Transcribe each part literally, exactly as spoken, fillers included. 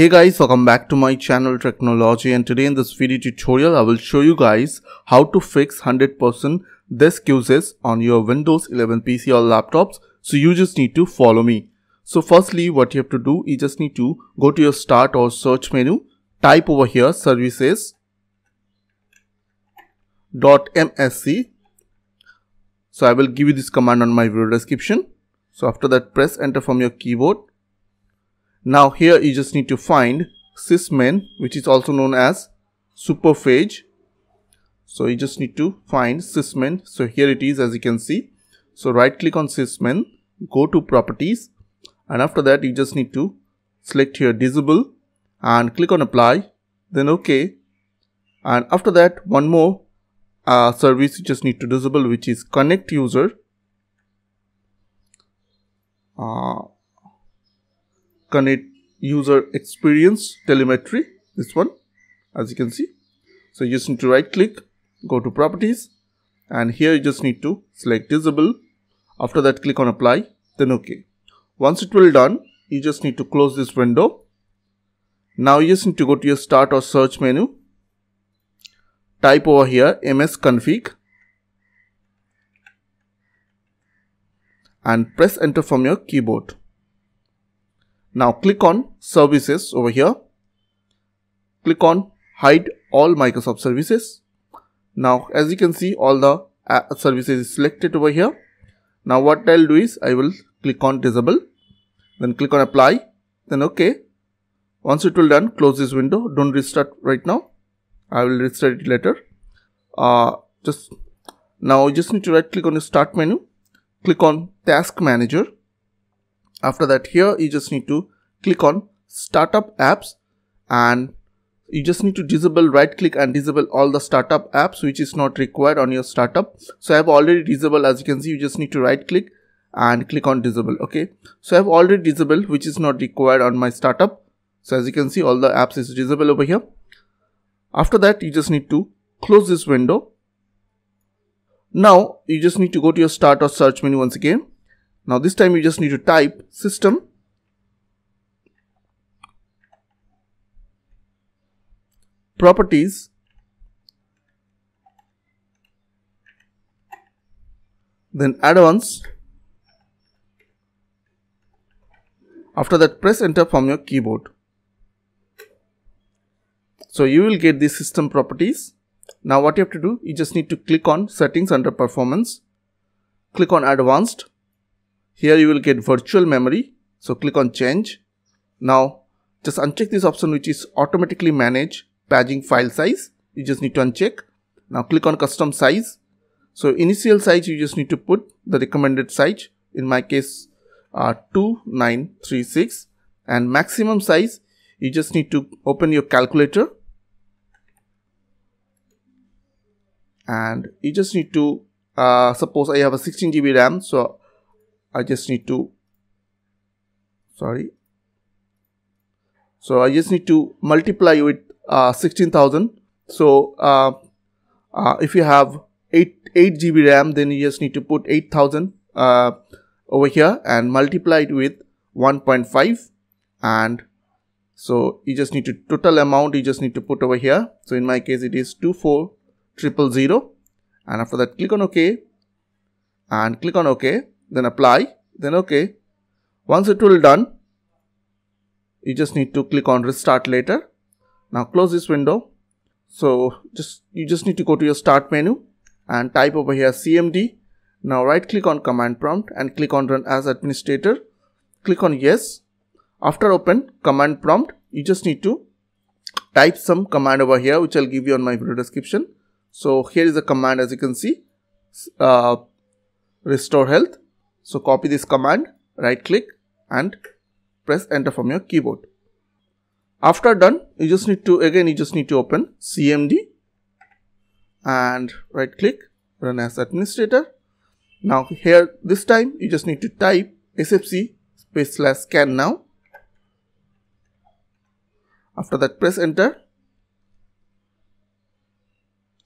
Hey guys, welcome back to my channel Technology, and today in this video tutorial I will show you guys how to fix one hundred percent disk usage on your Windows eleven P C or laptops. So you just need to follow me. So firstly what you have to do, you just need to go to your start or search menu, type over here services dot M S C. So I will give you this command on my video description. So after that press enter from your keyboard. Now here you just need to find sysmain, which is also known as superfetch. So you just need to find sysmain. So here it is, as you can see. So right click on sysmain, go to properties, and after that you just need to select here disable and click on apply, then OK. And after that one more uh, service you just need to disable, which is connect user. Uh, Connect user experience telemetry, this one, as you can see. So you just need to right click, go to properties, and here you just need to select disable. After that click on apply, then OK. Once it will done, you just need to close this window. Now you just need to go to your start or search menu, type over here msconfig, and press enter from your keyboard. Now click on services over here, click on hide all Microsoft services. Now as you can see, all the uh, services is selected over here. Now what I'll do is I will click on disable, then click on apply, then OK. Once it will done, close this window. Don't restart right now, I will restart it later. Uh, just now you just need to right click on the start menu, click on task manager. After that here you just need to click on startup apps, and you just need to disable, right click and disable all the startup apps which is not required on your startup. So I have already disabled, as you can see. You just need to right click and click on disable. Okay, so I have already disabled which is not required on my startup. So as you can see, all the apps is disabled over here. After that you just need to close this window. Now you just need to go to your start or search menu once again. Now this time you just need to type system properties, then add-ons. After that press enter from your keyboard. So you will get this system properties. Now what you have to do, you just need to click on settings under performance, click on advanced. Here you will get virtual memory, so click on change. Now just uncheck this option which is automatically manage paging file size, you just need to uncheck. Now click on custom size, so initial size you just need to put the recommended size, in my case uh, two nine three six, and maximum size you just need to open your calculator and you just need to uh, suppose I have a sixteen G B RAM, so I just need to, sorry, so I just need to multiply with uh, sixteen thousand. So uh, uh, if you have eight, eight G B RAM, then you just need to put eight thousand uh, over here and multiply it with one point five, and so you just need to total amount you just need to put over here. So in my case it is two four triple zero, and after that click on OK and click on OK, then apply, then OK. Once it will done, you just need to click on restart later. Now close this window. So just you just need to go to your start menu and type over here C M D. Now right click on command prompt and click on run as administrator, click on yes. After open command prompt, you just need to type some command over here which I'll give you on my video description. So here is a command, as you can see, uh, restore health. So copy this command, right click and press enter from your keyboard. After done, you just need to again you just need to open C M D and right click run as administrator. Now here this time you just need to type S F C space slash scan now. After that press enter.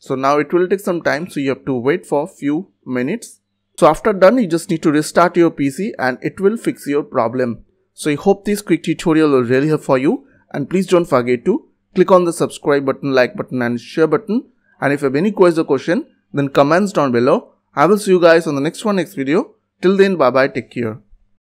So now it will take some time, so you have to wait for few minutes. So after done, you just need to restart your P C and it will fix your problem. So I hope this quick tutorial will really help for you, And please don't forget to click on the subscribe button, like button and share button. And if you have any queries or question, then comments down below. I will see you guys on the next one, next video. Till then, bye bye, take care.